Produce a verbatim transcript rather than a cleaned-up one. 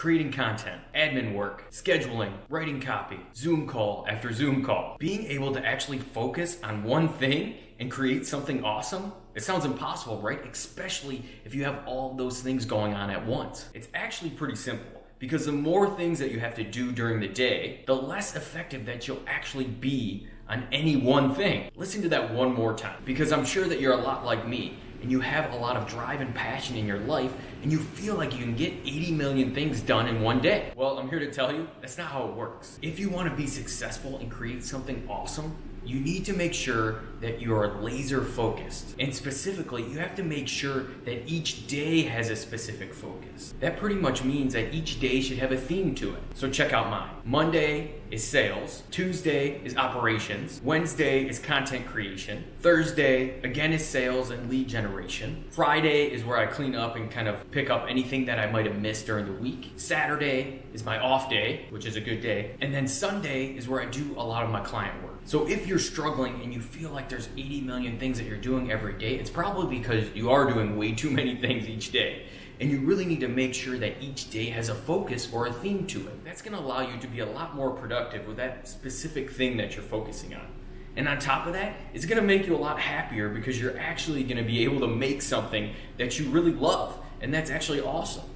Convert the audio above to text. creating content, admin work, scheduling, writing copy, Zoom call after Zoom call. Being able to actually focus on one thing and create something awesome, it sounds impossible, right? Especially if you have all those things going on at once. It's actually pretty simple because the more things that you have to do during the day, the less effective that you'll actually be on any one thing. Listen to that one more time because I'm sure that you're a lot like me and you have a lot of drive and passion in your life and you feel like you can get eighty million things done in one day. Well, I'm here to tell you, that's not how it works. If you want to be successful and create something awesome, you need to make sure that you are laser focused. And specifically, you have to make sure that each day has a specific focus. That pretty much means that each day should have a theme to it. So check out mine. Monday is sales. Tuesday is operations. Wednesday is content creation. Thursday, again, is sales and lead generation. Friday is where I clean up and kind of pick up anything that I might have missed during the week. Saturday is my off day, which is a good day. And then Sunday is where I do a lot of my client work. So if you're struggling and you feel like there's eighty million things that you're doing every day, it's probably because you are doing way too many things each day. And you really need to make sure that each day has a focus or a theme to it. That's gonna allow you to be a lot more productive with that specific thing that you're focusing on. And on top of that, it's gonna make you a lot happier because you're actually gonna be able to make something that you really love. And that's actually awesome.